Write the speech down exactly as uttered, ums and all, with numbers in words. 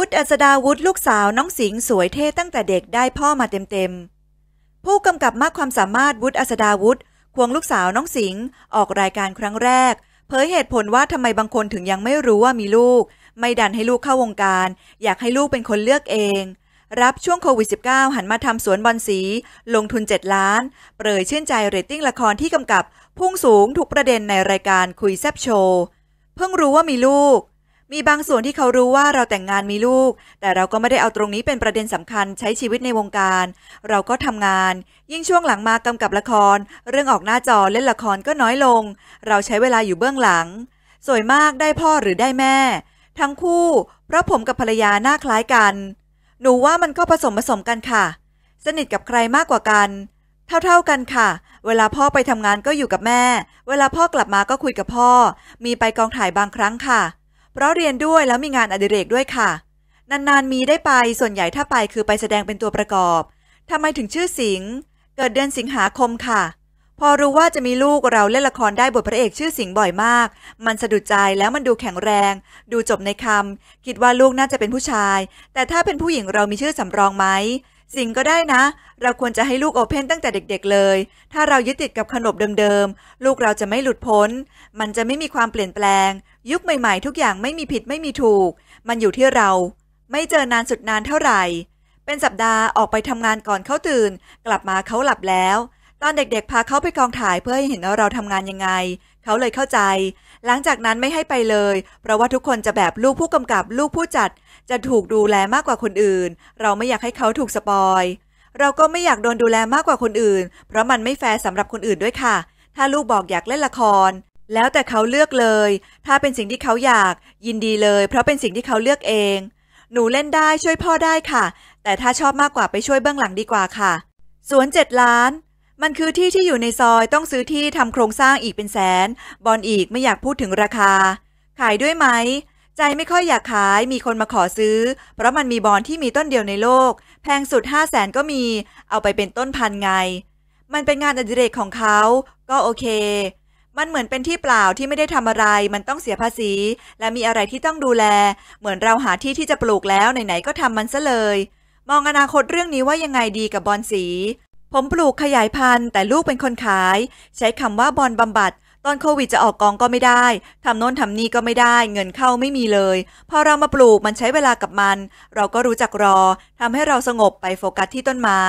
วุฒิ อัศดาวุฒิลูกสาวน้องสิงห์สวยเท่ตั้งแต่เด็กได้พ่อมาเต็มๆผู้กำกับมากความสามารถวุฒิ อัศดาวุฒิควงลูกสาวน้องสิงห์ออกรายการครั้งแรกเผยเหตุผลว่าทำไมบางคนถึงยังไม่รู้ว่ามีลูกไม่ดันให้ลูกเข้าวงการอยากให้ลูกเป็นคนเลือกเองรับช่วงโควิด สิบเก้า หันมาทำสวนบอนสีลงทุนเจ็ดล้านเปรยชื่นใจเรตติ้งละครที่กำกับพุ่งสูงทุกประเด็นในรายการคุยแซบโชว์เพิ่งรู้ว่ามีลูกมีบางส่วนที่เขารู้ว่าเราแต่งงานมีลูกแต่เราก็ไม่ได้เอาตรงนี้เป็นประเด็นสำคัญใช้ชีวิตในวงการเราก็ทำงานยิ่งช่วงหลังมากำกับละครเรื่องออกหน้าจอเล่นละครก็น้อยลงเราใช้เวลาอยู่เบื้องหลังสวยมากได้พ่อหรือได้แม่ทั้งคู่เพราะผมกับภรรยาหน้าคล้ายกันหนูว่ามันก็ผสมผสมกันค่ะสนิทกับใครมากกว่ากันเท่าๆกันค่ะเวลาพ่อไปทำงานก็อยู่กับแม่เวลาพ่อกลับมาก็คุยกับพ่อมีไปกองถ่ายบางครั้งค่ะเพราะเรียนด้วยแล้วมีงานอดิเรกด้วยค่ะนานๆมีได้ไปส่วนใหญ่ถ้าไปคือไปแสดงเป็นตัวประกอบทำไมถึงชื่อสิงห์เกิดเดือนสิงหาคมค่ะพอรู้ว่าจะมีลูกเราเล่นละครได้บทพระเอกชื่อสิงห์บ่อยมากมันสะดุดใจแล้วมันดูแข็งแรงดูจบในคำคิดว่าลูกน่าจะเป็นผู้ชายแต่ถ้าเป็นผู้หญิงเรามีชื่อสำรองไหมสิงห์ก็ได้นะเราควรจะให้ลูกโอเพ่นตั้งแต่เด็กๆเลยถ้าเรายึดติดกับขนบเดิมๆลูกเราจะไม่หลุดพ้นมันจะไม่มีความเปลี่ยนแปลงยุคใหม่ๆทุกอย่างไม่มีผิดไม่มีถูกมันอยู่ที่เราไม่เจอนานสุดนานเท่าไหร่เป็นสัปดาห์ออกไปทำงานก่อนเขาตื่นกลับมาเขาหลับแล้วตอนเด็กๆพาเขาไปกองถ่ายเพื่อให้เห็นว่าเราทำงานยังไงเขาเลยเข้าใจหลังจากนั้นไม่ให้ไปเลยเพราะว่าทุกคนจะแบบลูกผู้กำกับลูกผู้จัดจะถูกดูแลมากกว่าคนอื่นเราไม่อยากให้เขาถูกสปอยเราก็ไม่อยากโดนดูแลมากกว่าคนอื่นเพราะมันไม่แฟร์สำหรับคนอื่นด้วยค่ะถ้าลูกบอกอยากเล่นละครแล้วแต่เขาเลือกเลยถ้าเป็นสิ่งที่เขาอยากยินดีเลยเพราะเป็นสิ่งที่เขาเลือกเองหนูเล่นได้ช่วยพ่อได้ค่ะแต่ถ้าชอบมากกว่าไปช่วยเบื้องหลังดีกว่าค่ะสวนเจ็ดล้านมันคือที่ที่อยู่ในซอยต้องซื้อที่ทำโครงสร้างอีกเป็นแสนบอนอีกไม่อยากพูดถึงราคาขายด้วยไหมใจไม่ค่อยอยากขายมีคนมาขอซื้อเพราะมันมีบอนที่มีต้นเดียวในโลกแพงสุดห้าแสนก็มีเอาไปเป็นต้นพันไงมันเป็นงานอดิเรกของเขาก็โอเคมันเหมือนเป็นที่เปล่าที่ไม่ได้ทำอะไรมันต้องเสียภาษีและมีอะไรที่ต้องดูแลเหมือนเราหาที่ที่จะปลูกแล้วไหนๆก็ทำมันซะเลยมองอนาคตเรื่องนี้ว่ายังไงดีกับบอนสีผมปลูกขยายพันธุ์แต่ลูกเป็นคนขายใช้คำว่าบอนบำบัดตอนโควิดจะออกกองก็ไม่ได้ทำโน้นทำนี่ก็ไม่ได้เงินเข้าไม่มีเลยพอเรามาปลูกมันใช้เวลากับมันเราก็รู้จักรอทำให้เราสงบไปโฟกัสที่ต้นไม้